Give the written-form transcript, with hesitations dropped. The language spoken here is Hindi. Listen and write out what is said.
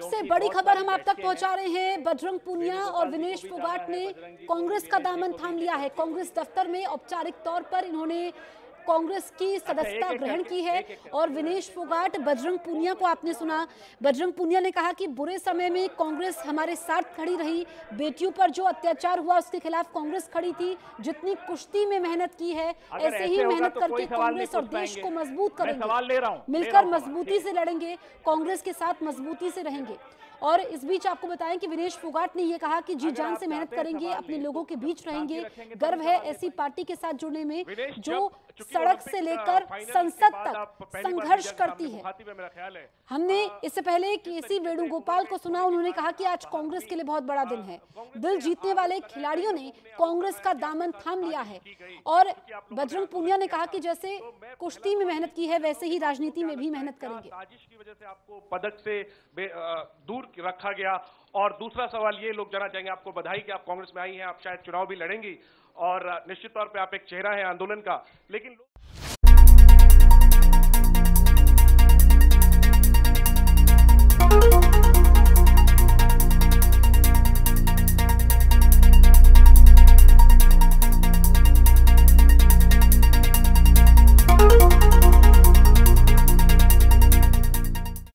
सबसे बड़ी खबर हम आप तक पहुंचा रहे हैं। बजरंग पुनिया और विनेश फोगाट ने कांग्रेस का दामन थाम लिया है। कांग्रेस दफ्तर में औपचारिक तौर पर इन्होंने कांग्रेस की सदस्यता ग्रहण की है। और विनेश फोगाट, बजरंग पुनिया को आपने सुना। बजरंग पुनिया ने कहा कि बुरे समय में कांग्रेस हमारे साथ खड़ी रही, बेटियों पर जो अत्याचार हुआ उसके खिलाफ कांग्रेस खड़ी थी। जितनी कुश्ती में मेहनत की है ऐसे ही मेहनत करके कांग्रेस और देश को मजबूत करेंगे, मिलकर मजबूती से लड़ेंगे, कांग्रेस के साथ मजबूती से रहेंगे। और इस बीच आपको बताएं कि विनेश फोगाट ने यह कहा कि जी जान से मेहनत करेंगे, अपने लोगों के बीच रहेंगे। गर्व है ऐसी पार्टी के साथ जुड़ने में जो सड़क से लेकर संसद तक संघर्ष करती है। हमने इससे पहले के सी वेणुगोपाल को सुना, उन्होंने कहा कि आज कांग्रेस के लिए बहुत बड़ा दिन है। दिल जीतने वाले खिलाड़ियों ने कांग्रेस का दामन थाम लिया है। और बजरंग पुनिया ने कहा कि जैसे कुश्ती में मेहनत की है वैसे ही राजनीति में भी मेहनत करेंगे। साजिश की वजह से आपको पदक से दूर रखा गया। और दूसरा सवाल ये लोग जाना चाहेंगे, आपको बधाई कि आप कांग्रेस में आई हैं, आप शायद चुनाव भी लड़ेंगी और निश्चित तौर पे आप एक चेहरा है आंदोलन का, लेकिन